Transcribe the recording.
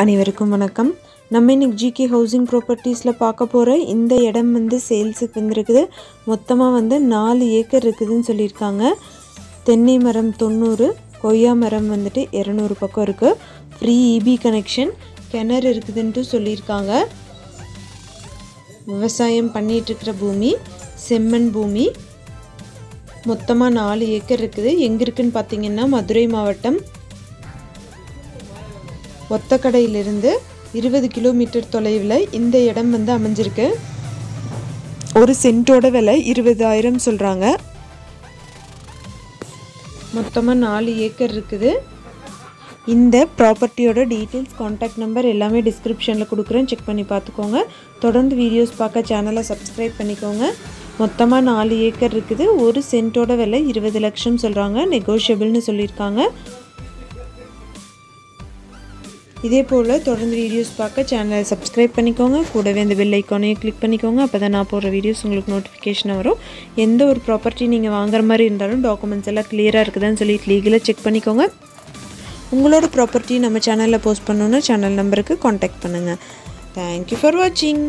அனைவருக்கும் வணக்கம் நம்ம இன்னைக்கு ஜிகே ஹவுசிங் ப்ராப்பர்ட்டிஸ்ல பார்க்க போற இந்த இடம் வந்து சேல்ஸ்க்கு வந்திருக்குது மொத்தமா வந்து 4 ஏக்கர் இருக்குதுன்னு சொல்லிருக்காங்க தென்னை மரம் 90 கொய்யா மரம் வந்துட்டு 200 பக்கம் இருக்கு ஃப்ரீ ஈபி கனெக்ஷன் கிணறு இருக்குதுன்னு சொல்லிருக்காங்க விவசாயம் பண்ணிட்டு இருக்கிற பூமி செம்மண் பூமி மொத்தமா 4 ஏக்கர் இருக்குது எங்க இருக்குன்னு பாத்தீங்கன்னா மதுரை மாவட்டம் ஒத்தக்கடையிலிருந்து 20 கிலோமீட்டர் தொலைவில் இந்த இடம் வந்து அமைஞ்சிருக்கு ஒரு சென்டோட விலை 20000 சொல்றாங்க மொத்தமா 4 ஏக்கர் இருக்குது இந்த ப்ராப்பர்ட்டியோட டீடைல்ஸ் கான்டாக்ட் நம்பர் எல்லாமே டிஸ்கிரிப்ஷன்ல கொடுக்கிறேன் செக் பண்ணி பார்த்துக்கோங்க தொடர்ந்து வீடியோஸ் பார்க்க சேனலை சப்ஸ்கிரைப் பண்ணிக்கோங்க மொத்தமா 4 ஏக்கர் இருக்குது ஒரு சென்டோட விலை 20 லட்சம் சொல்றாங்க நெகோஷியபிள்னு சொல்லியிருக்காங்க இதே போல் தொடர்ந்து வீடியோஸ் பார்க்க சேனலை சப்ஸ்கிரைப் பண்ணிக்கோங்க கூடவே அந்த பெல் ஐக்கானையும் கிளிக் பண்ணிக்கோங்க அப்போ தான் நான் போடுற வீடியோஸ் உங்களுக்கு நோட்டிஃபிகேஷன் வரும் எந்த ஒரு ப்ராப்பர்ட்டி நீங்கள் வாங்குற மாதிரி இருந்தாலும் டாக்குமெண்ட்ஸ் எல்லாம் கிளியராக இருக்குதான்னு சொல்லி லீகலாக செக் பண்ணிக்கோங்க உங்களோட ப்ராப்பர்ட்டி நம்ம சேனலில் போஸ்ட் பண்ணணுன்னா சேனல் நம்பருக்கு காண்டாக்ட் பண்ணுங்கள் தேங்க்யூ ஃபார் வாட்சிங்